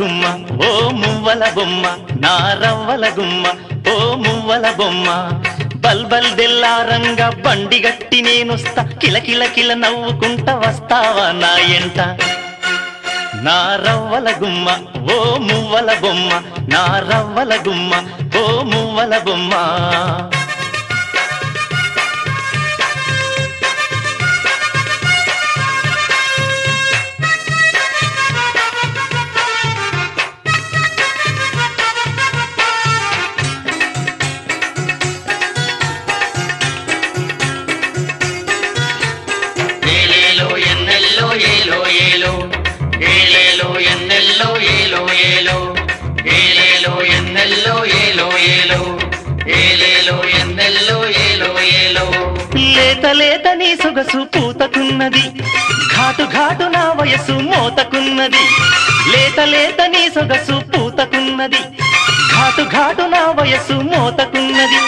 గుమ్మ ఓ మువ్వల బొమ్మ నా రవ్వల గుమ్మ ఓ మువ్వల బొమ్మ బల్బల్ దెల్లారంగా బండి గట్టి నేనొస్తా కిలకిల కిల నవ్వుకుంటా వస్తావా నా ఎంట నా రవ్వల గుమ్మ ఓ మువ్వల బొమ్మ నా రవ్వల గుమ్మ ఓ మువ్వల బొమ్మ లేతలేతని సొగసు పూతకున్నది ఘాటు ఘాటు నా వయసు మోతకున్నది లేతలేతని సొగసు పూతకున్నది ఘాటు ఘాటు నా వయసు మోతకున్నది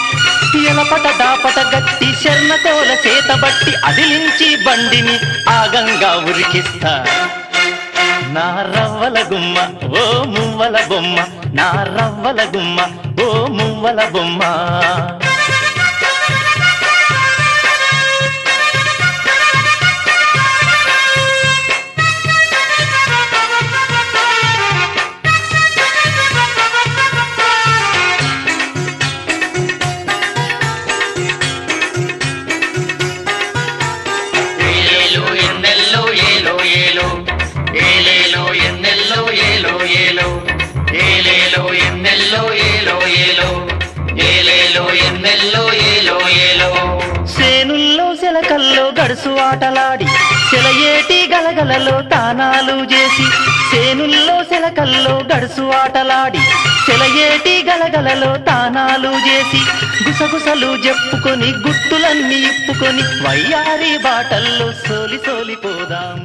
ఎలపట దాపట గట్టి శర్మతోల చేతబట్టి అదిలించి బండిని ఆగంగా ఉరికిస్తా నా రవ్వల గుమ్మ ఓ మువ్వల బొమ్మ నా రవ్వల గుమ్మ ఓ మువ్వల బొమ్మ ఆటలాడి సెలయేటి గలగలలో తానాలు చేసి సేనుల్లో సెలకల్లో గడుసు ఆటలాడి సెలయేటి గలగలలో తానాలు చేసి గుసగుసలు చెప్పుకొని గుట్టులన్నీ ఇప్పుకొని వయ్యారి బాటల్లో సోలి సోలిపోదాం.